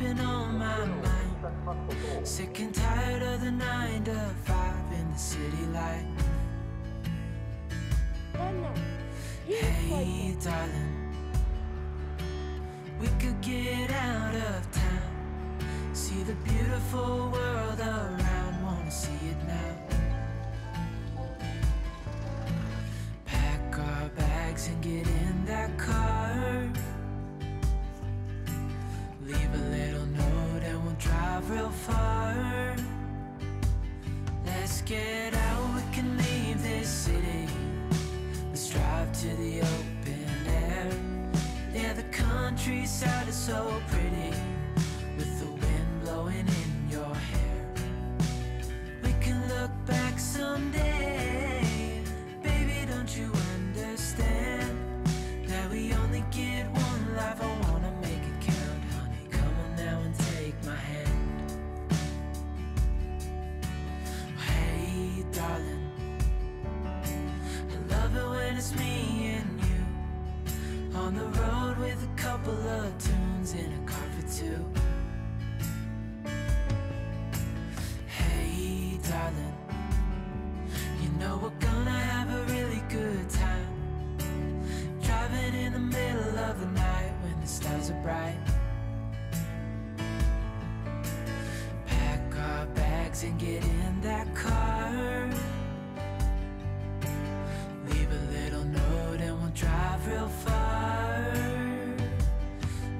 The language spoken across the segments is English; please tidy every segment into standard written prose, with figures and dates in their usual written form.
been on my mind. Sick and tired of the 9 to 5 in the city light. Hey, darling, we could get out of town, see the beautiful world around, wanna see it now. Pack our bags and get in that car. Leave a little note and we'll drive real far. Let's get out, we can leave this city. Let's drive to the open air. Yeah, the countryside is so pretty, with the wind blowing in your hair. We can look back someday. Baby, don't you understand that we only get one life? I wanna make it count, honey, come on now and take my hand. Hey, darling, I love it when it's me and you, on the road with a couple of tunes in a car for two. Hey, darling, you know we're gonna have a really good time, driving in the middle of the night when the stars are bright. Pack our bags and get in that car. Leave a little note and we'll drive real far.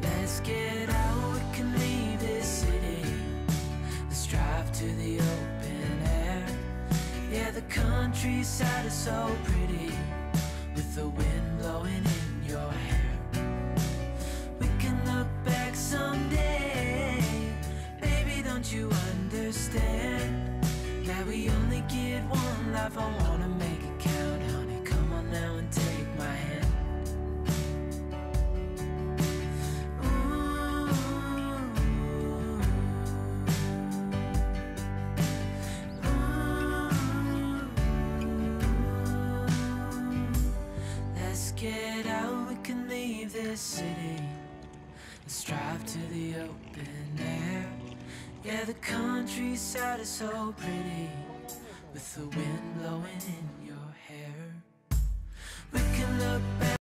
Let's get out, we can leave this city. Let's drive to the open air. Yeah, the countryside is so pretty, with the wind blowing in your hair. We can look back someday. Baby, don't you understand that we only get one life? I wanna make it count, honey, come on now and take my hand. Get out, we can leave this city. Let's drive to the open air. Yeah, the countryside is so pretty, with the wind blowing in your hair. We can look back.